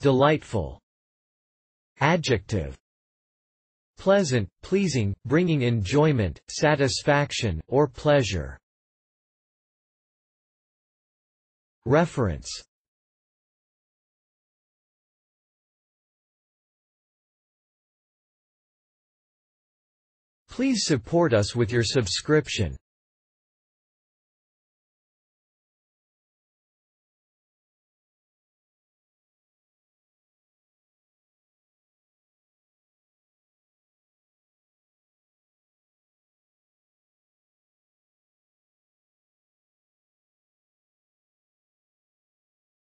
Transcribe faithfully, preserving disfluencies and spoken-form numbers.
Delightful. Adjective. Pleasant, pleasing, bringing enjoyment, satisfaction, or pleasure. Reference. Please support us with your subscription.